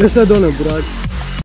Mesle dona Burak.